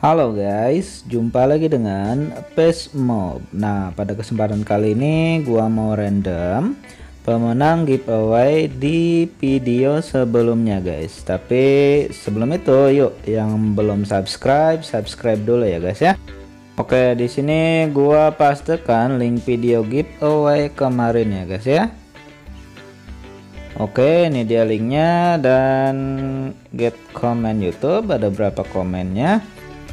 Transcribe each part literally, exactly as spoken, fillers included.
Halo guys, jumpa lagi dengan PesMob. Nah, pada kesempatan kali ini gua mau random pemenang giveaway di video sebelumnya guys. Tapi sebelum itu, yuk yang belum subscribe, subscribe dulu ya guys ya. Oke, di sini gua pastikan link video giveaway kemarin ya guys ya. Oke, ini dia linknya dan get comment YouTube, ada berapa komennya?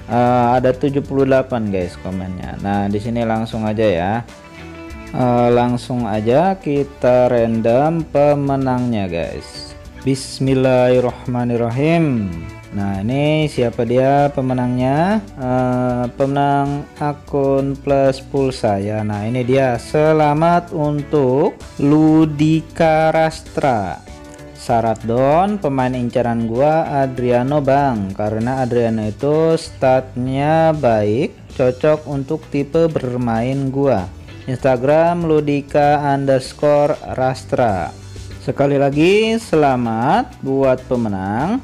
Uh, ada tujuh puluh delapan guys komennya. Nah, di sini langsung aja ya. Uh, langsung aja kita random pemenangnya guys. Bismillahirrahmanirrahim. Nah, ini siapa dia pemenangnya? Uh, pemenang akun plus pulsa ya. Nah, ini dia. Selamat untuk Ludika Rastra. Syarat don pemain incaran gua Adriano Bang, karena Adriano itu statnya baik, cocok untuk tipe bermain gua. Instagram ludika underscore rastra. Sekali lagi selamat buat pemenang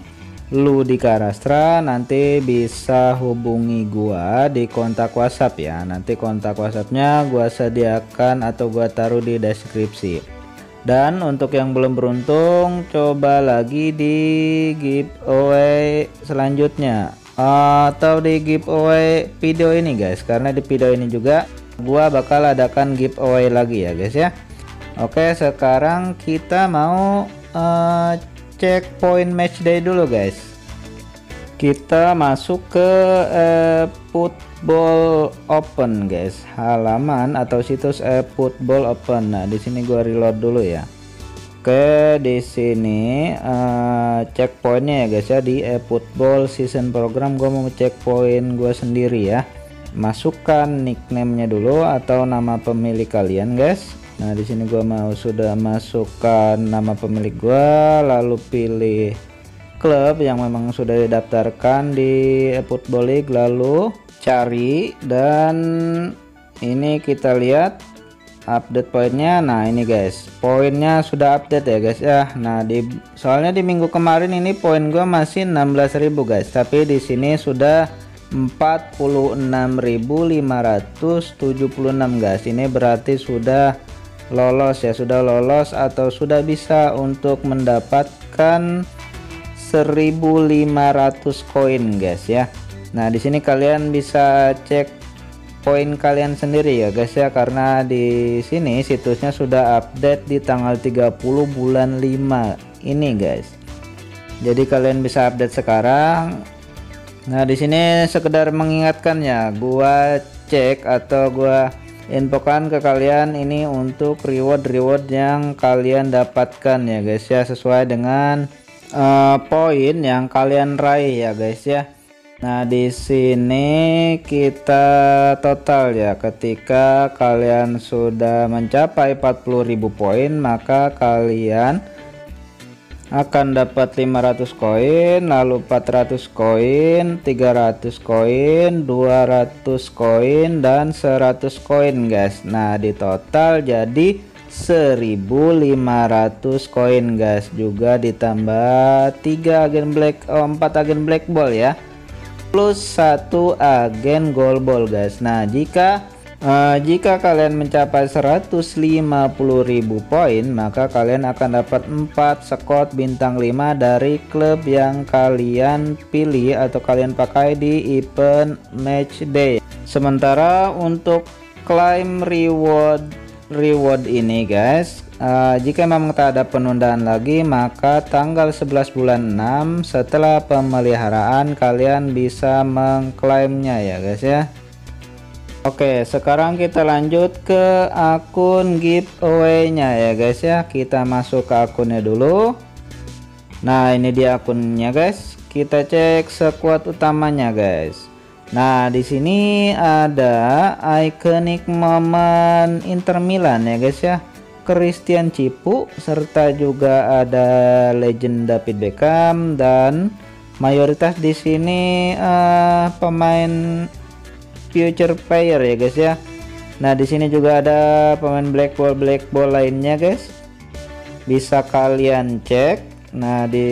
Ludika Rastra. Nanti bisa hubungi gua di kontak WhatsApp ya. Nanti kontak WhatsAppnya gua sediakan atau gua taruh di deskripsi. Dan untuk yang belum beruntung, coba lagi di giveaway selanjutnya atau di giveaway video ini guys, karena di video ini juga gua bakal adakan giveaway lagi ya guys ya. Oke, sekarang kita mau uh, cek poin matchday dulu guys. Kita masuk ke uh, e-Football Open guys, halaman atau situs e-Football Open. Nah, di sini gua reload dulu ya. Oke, di sini uh, checkpointnya ya guys ya, di e-Football Season Program. Gua mau checkpoint gua sendiri ya. Masukkan nickname-nya dulu atau nama pemilik kalian guys. Nah, di sini gua mau sudah masukkan nama pemilik gua, lalu pilih klub yang memang sudah didaftarkan di eFootball League, lalu cari, dan ini kita lihat update poinnya. Nah, ini guys, poinnya sudah update ya guys ya. Nah, di soalnya di minggu kemarin ini poin gua masih enam belas ribu guys, tapi di sini sudah empat puluh enam ribu lima ratus tujuh puluh enam guys. Ini berarti sudah lolos ya, sudah lolos atau sudah bisa untuk mendapatkan seribu lima ratus koin guys ya. Nah, di sini kalian bisa cek poin kalian sendiri ya guys ya, karena di sini situsnya sudah update di tanggal tiga puluh bulan lima ini guys. Jadi kalian bisa update sekarang. Nah, di sini sekedar mengingatkannya, gua cek atau gua infokan ke kalian ini untuk reward-reward yang kalian dapatkan ya guys ya, sesuai dengan Uh, poin yang kalian raih ya guys ya. Nah, di sini kita total ya. Ketika kalian sudah mencapai empat puluh ribu poin, maka kalian akan dapat lima ratus koin, lalu empat ratus koin, tiga ratus koin, dua ratus koin, dan seratus koin guys. Nah, di total jadi seribu lima ratus koin guys, juga ditambah tiga agen black, oh, empat agen black ball ya, plus satu agen gold ball guys. Nah, jika uh, jika kalian mencapai seratus lima puluh ribu poin, maka kalian akan dapat empat skot bintang lima dari klub yang kalian pilih atau kalian pakai di event match day. Sementara untuk klaim reward reward ini guys, uh, jika memang tak ada penundaan lagi, maka tanggal sebelas bulan enam setelah pemeliharaan kalian bisa mengklaimnya ya guys ya. Oke, sekarang kita lanjut ke akun giveaway nya ya guys ya. Kita masuk ke akunnya dulu. Nah, ini dia akunnya guys. Kita cek squad utamanya guys. Nah, di sini ada iconic momen Inter Milan ya guys ya, Christian Cipu, serta juga ada legend David Beckham, dan mayoritas di sini uh, pemain Future Player ya guys ya. Nah, di sini juga ada pemain black ball black ball lainnya, guys. Bisa kalian cek. Nah, di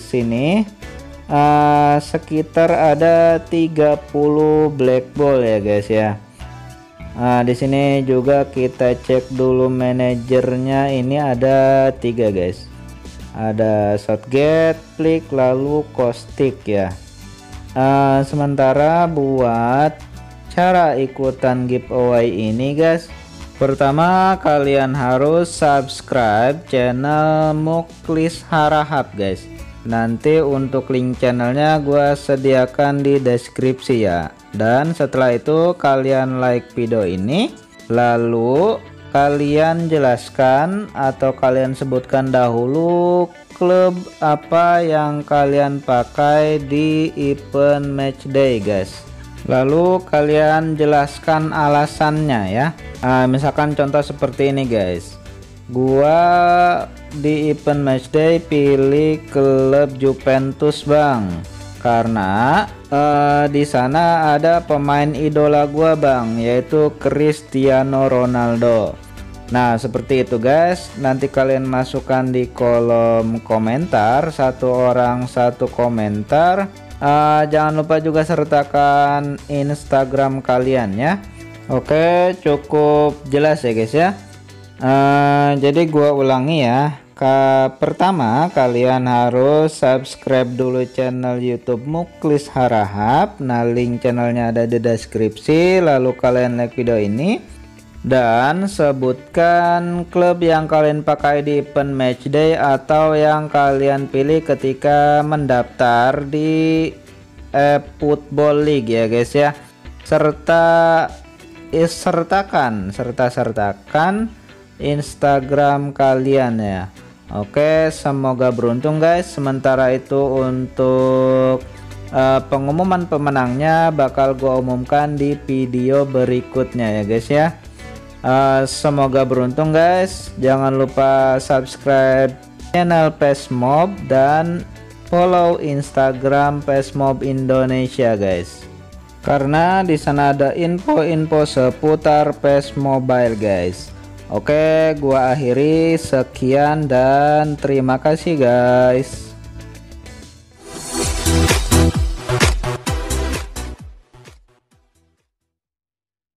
sini uh, sekitar ada tiga puluh black ball ya, guys ya. Nah, di sini juga kita cek dulu manajernya. Ini ada tiga, guys. Ada Southgate, Flick, lalu Kostic ya. Uh, sementara buat cara ikutan giveaway ini, guys, pertama kalian harus subscribe channel Muklis Harahap, guys. Nanti untuk link channelnya gua sediakan di deskripsi ya. Dan setelah itu kalian like video ini, lalu kalian jelaskan atau kalian sebutkan dahulu klub apa yang kalian pakai di event matchday, guys. Lalu kalian jelaskan alasannya ya. Nah, misalkan contoh seperti ini, guys. Gua di event matchday pilih klub Juventus, Bang, karena uh, di sana ada pemain idola gua, Bang, yaitu Cristiano Ronaldo. Nah, seperti itu, guys. Nanti kalian masukkan di kolom komentar, satu orang satu komentar. Uh, jangan lupa juga sertakan Instagram kalian ya. Oke, cukup jelas ya, guys ya. Uh, jadi gua ulangi ya. Ke, pertama kalian harus subscribe dulu channel YouTube Muklis Harahap. Nah, link channelnya ada di deskripsi. Lalu kalian like video ini dan sebutkan klub yang kalian pakai di event matchday atau yang kalian pilih ketika mendaftar di e-Football League ya, guys ya. Serta sertakan serta sertakan Instagram kalian ya. Oke, semoga beruntung, guys. Sementara itu untuk uh, pengumuman pemenangnya bakal gue umumkan di video berikutnya ya, guys ya. Uh, semoga beruntung, guys. Jangan lupa subscribe channel PesMob dan follow Instagram PesMob Indonesia, guys. Karena di sana ada info-info seputar P E S Mobile, guys. Oke, gua akhiri. Sekian dan terima kasih, guys.